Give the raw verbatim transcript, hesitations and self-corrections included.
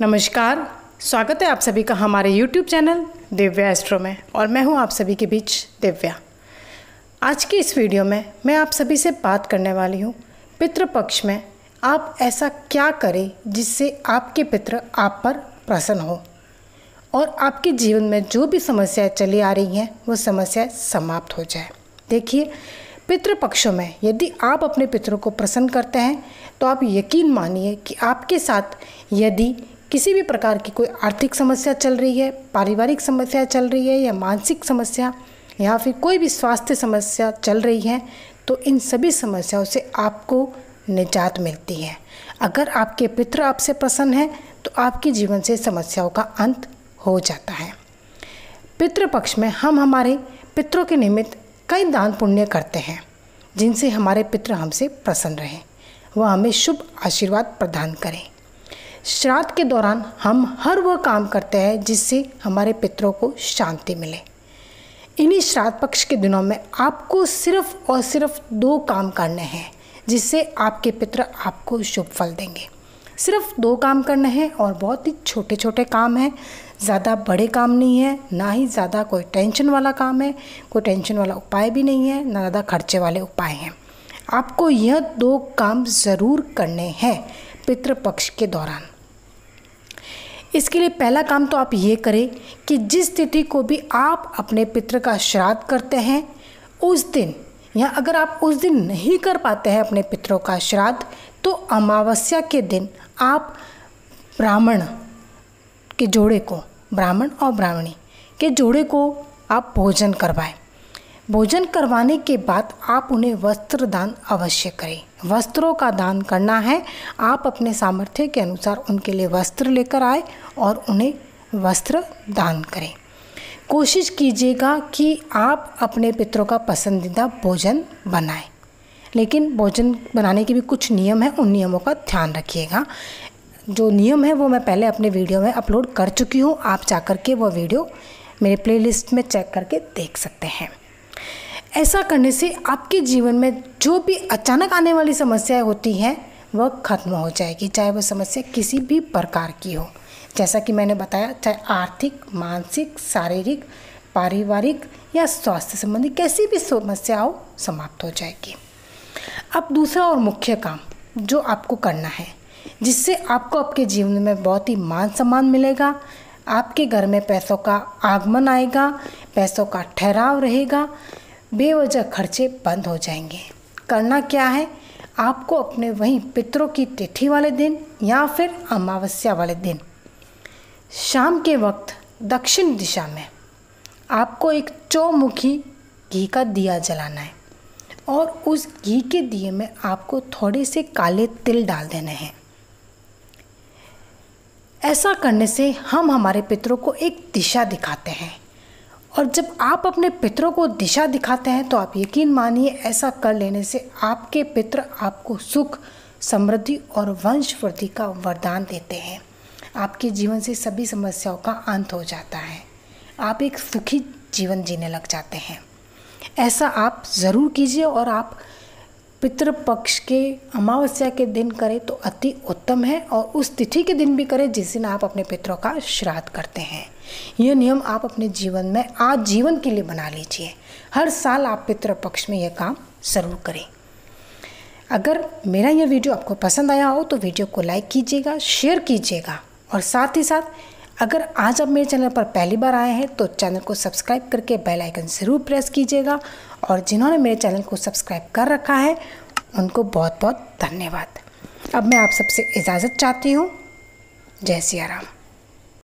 नमस्कार, स्वागत है आप सभी का हमारे यूट्यूब चैनल दिव्या एस्ट्रो में और मैं हूं आप सभी के बीच दिव्या। आज की इस वीडियो में मैं आप सभी से बात करने वाली हूं पितृपक्ष में आप ऐसा क्या करें जिससे आपके पितृ आप पर प्रसन्न हो और आपके जीवन में जो भी समस्याएं चली आ रही हैं वो समस्याएं समाप्त हो जाए। देखिए, पितृपक्षों में यदि आप अपने पितरों को प्रसन्न करते हैं तो आप यकीन मानिए कि आपके साथ यदि किसी भी प्रकार की कोई आर्थिक समस्या चल रही है, पारिवारिक समस्या चल रही है या मानसिक समस्या या फिर कोई भी स्वास्थ्य समस्या चल रही है, तो इन सभी समस्याओं से आपको निजात मिलती है। अगर आपके पितृ आपसे प्रसन्न हैं तो आपके जीवन से समस्याओं का अंत हो जाता है। पितृपक्ष में हम हमारे पितरों के निमित्त कई दान पुण्य करते हैं जिनसे हमारे पितृ हमसे प्रसन्न रहें, वह हमें शुभ आशीर्वाद प्रदान करें। श्राद्ध के दौरान हम हर वह काम करते हैं जिससे हमारे पितरों को शांति मिले। इन्हीं श्राद्ध पक्ष के दिनों में आपको सिर्फ और सिर्फ दो काम करने हैं जिससे आपके पितर आपको शुभ फल देंगे। सिर्फ दो काम करने हैं और बहुत ही छोटे छोटे काम हैं, ज़्यादा बड़े काम नहीं है, ना ही ज़्यादा कोई टेंशन वाला काम है, कोई टेंशन वाला उपाय भी नहीं है, ना ज़्यादा खर्चे वाले उपाय हैं। आपको यह दो काम ज़रूर करने हैं पितृपक्ष के दौरान। इसके लिए पहला काम तो आप ये करें कि जिस तिथि को भी आप अपने पितृ का श्राद्ध करते हैं उस दिन, या अगर आप उस दिन नहीं कर पाते हैं अपने पितरों का श्राद्ध, तो अमावस्या के दिन आप ब्राह्मण के जोड़े को, ब्राह्मण और ब्राह्मणी के जोड़े को आप भोजन करवाएं। भोजन करवाने के बाद आप उन्हें वस्त्र दान अवश्य करें। वस्त्रों का दान करना है, आप अपने सामर्थ्य के अनुसार उनके लिए वस्त्र लेकर आए और उन्हें वस्त्र दान करें। कोशिश कीजिएगा कि आप अपने पितरों का पसंदीदा भोजन बनाएं, लेकिन भोजन बनाने के भी कुछ नियम हैं, उन नियमों का ध्यान रखिएगा। जो नियम है वो मैं पहले अपने वीडियो में अपलोड कर चुकी हूँ, आप जाकर के वो वीडियो मेरे प्लेलिस्ट में चेक करके देख सकते हैं। ऐसा करने से आपके जीवन में जो भी अचानक आने वाली समस्याएं होती हैं वह खत्म हो जाएगी, चाहे वह समस्या किसी भी प्रकार की हो। जैसा कि मैंने बताया, चाहे आर्थिक, मानसिक, शारीरिक, पारिवारिक या स्वास्थ्य संबंधी कैसी भी समस्या हो, समाप्त हो जाएगी। अब दूसरा और मुख्य काम जो आपको करना है, जिससे आपको आपके जीवन में बहुत ही मान सम्मान मिलेगा, आपके घर में पैसों का आगमन आएगा, पैसों का ठहराव रहेगा, बेवजह खर्चे बंद हो जाएंगे। करना क्या है, आपको अपने वहीं पितरों की तिथि वाले दिन या फिर अमावस्या वाले दिन शाम के वक्त दक्षिण दिशा में आपको एक चौमुखी घी का दिया जलाना है और उस घी के दिए में आपको थोड़े से काले तिल डाल देने हैं। ऐसा करने से हम हमारे पितरों को एक दिशा दिखाते हैं, और जब आप अपने पितरों को दिशा दिखाते हैं तो आप यकीन मानिए ऐसा कर लेने से आपके पितर आपको सुख, समृद्धि और वंश वृद्धि का वरदान देते हैं। आपके जीवन से सभी समस्याओं का अंत हो जाता है, आप एक सुखी जीवन जीने लग जाते हैं। ऐसा आप ज़रूर कीजिए, और आप पितृपक्ष के अमावस्या के दिन करें तो अति उत्तम है, और उस तिथि के दिन भी करें जिस दिन आप अपने पितरों का श्राद्ध करते हैं। यह नियम आप अपने जीवन में आज जीवन के लिए बना लीजिए। हर साल आप पितृपक्ष में यह काम ज़रूर करें। अगर मेरा यह वीडियो आपको पसंद आया हो तो वीडियो को लाइक कीजिएगा, शेयर कीजिएगा, और साथ ही साथ अगर आज आप मेरे चैनल पर पहली बार आए हैं तो चैनल को सब्सक्राइब करके बेल आइकन ज़रूर प्रेस कीजिएगा, और जिन्होंने मेरे चैनल को सब्सक्राइब कर रखा है उनको बहुत बहुत धन्यवाद। अब मैं आप सबसे इजाज़त चाहती हूँ। जय सिया राम।